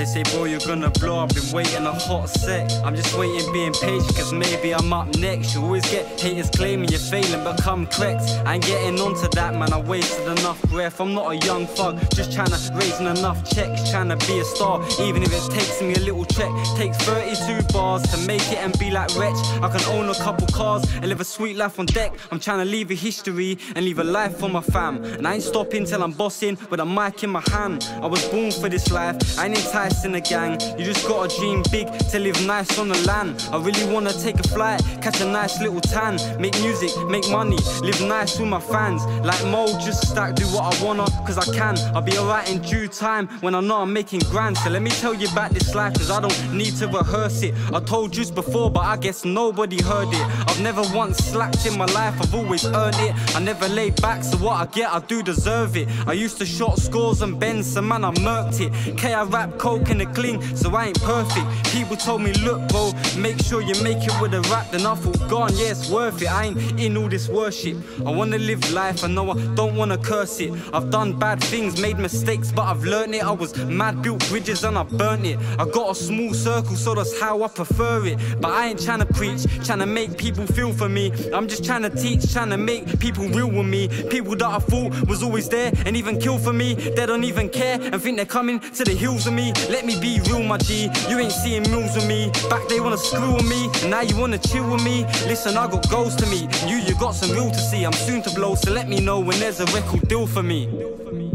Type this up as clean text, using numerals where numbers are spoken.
They say, bro, you're gonna blow. I've been waiting a hot sec. I'm just waiting, being patient, cause maybe I'm up next. You always get haters claiming you're failing, but come correct. I ain't getting onto that, man. I wasted enough breath. I'm not a young thug, just trying to raise enough checks, trying to be a star. Even if it takes me a little check, takes 32 bars to make it and be like Wretch. I can own a couple cars and live a sweet life on deck. I'm trying to leave a history and leave a life for my fam. And I ain't stopping till I'm bossing with a mic in my hand. I was born for this life, I ain't enticed in a gang. You just gotta dream big to live nice on the land. I really wanna take a flight, catch a nice little tan. Make music, make money, live nice with my fans. Like Mo, just stack, do what I wanna, cause I can. I'll be alright in due time when I know I'm making grand. So let me tell you about this life, cause I don't need to rehearse it. I told you before, but I guess nobody heard it. I've never once slacked in my life, I've always earned it. I never laid back, so what I get, I do deserve it. I used to short scores and bends, so man, I murked it. K, I rap coke and a cling, so I ain't perfect. People told me, look bro, make sure you make it with a rap. Then I thought, gone, yeah, it's worth it. I ain't in all this worship. I wanna live life, I know I don't wanna curse it. I've done bad things, made mistakes, but I've learned it. I was mad, built bridges and I burnt it. I got a small circle, so that's how I prefer it. But I ain't trying to preach, trying to make people feel for me. I'm just trying to teach, trying to make people real with me. People that I thought was always there and even kill for me, they don't even care and think they're coming to the hills with me. Let me be real, my G, you ain't seeing meals with me. Back they wanna screw with me, and now you wanna chill with me. Listen, I got goals to meet, you got some real to see. I'm soon to blow, so let me know when there's a record deal for me.